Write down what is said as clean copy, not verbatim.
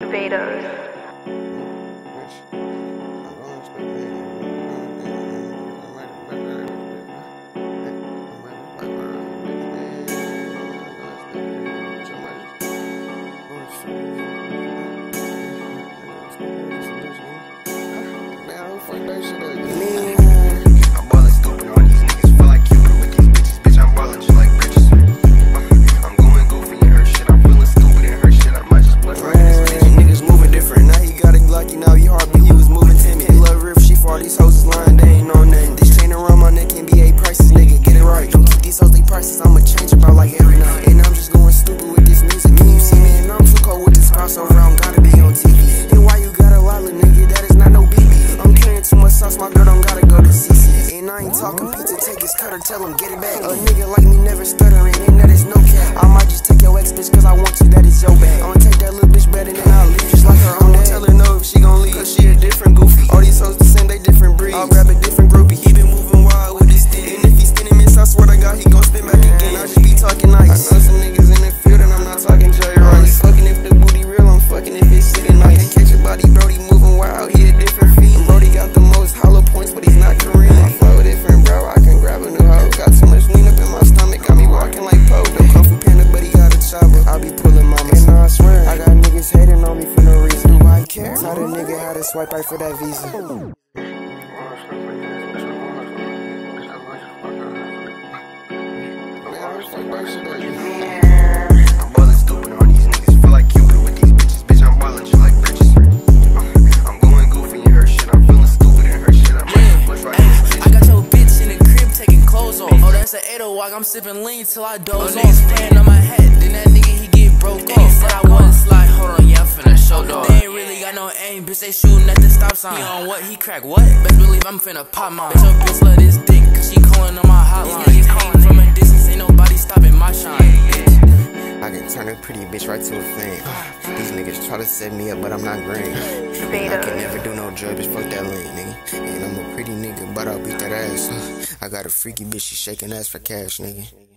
Vados. I'ma change about like every night, and I'm just going stupid with this music. Me, you see me, and I'm too cold with this crossover. I'm gotta be on TV. And why you got a lolly, nigga? That is not no BB. I'm carrying too much sauce, my girl don't gotta go to CC. And I ain't talking pizza, take his cutter, tell him get it back. A nigga like me never stuttering, and that is no cap. I might just take your ex bitch, cause I want you, that is your bag. I'ma take that little bitch better than I'll leave, just like her own dad. Tell her no if she gon' leave, cause she a different goofy. All these hoes the same, they different breeds. I'll grab a different groupie, he been moving wild with his dick. And if he spinning miss, I swear to God, he gon' spin back. Talking nice. I know some niggas in the field and I'm not talking joyride. Fucking if the booty real, I'm fucking if it's sitting nice. I can catch your body, Brody moving wild, he a different fiend. Brody got the most hollow points, but he's not Korean. I flow different, bro, I can grab a new hoe. Got too much lean up in my stomach, got me walking like Poe. No Kung Fu Panda, but he got a chopper. I be pulling mamas, and I swear I got niggas hating on me for no reason. Do I care? Taught a nigga how to swipe right for that Visa. I'm ballin' stupid on these niggas, feel like Cupid with these bitches. Bitch, I'm ballin' just like bitches. I'm going goofy in her shit, I'm feelin' stupid in her shit. I got your bitch in the crib taking clothes off. Oh, that's an 8-0 walk, I'm sippin' lean till I doze off. Niggas playin' on my head, then that nigga he get broke off. Said I want slide, hold on, yeah, I'm finna show dog. They ain't really got no aim, bitch, they shootin' at the stop sign. He on what, he crack what? Best believe I'm finna pop mine. Bitch, your bitch love this dick, cause she callin' on my hotline. These niggas callin' from a distance, ain't nobody stoppin' my shine. I can turn a pretty bitch right to a flame. These niggas try to set me up, but I'm not green. I can never do no drug, bitch, fuck that lane, nigga. And I'm a pretty nigga, but I'll beat that ass. I got a freaky bitch, she shaking ass for cash, nigga.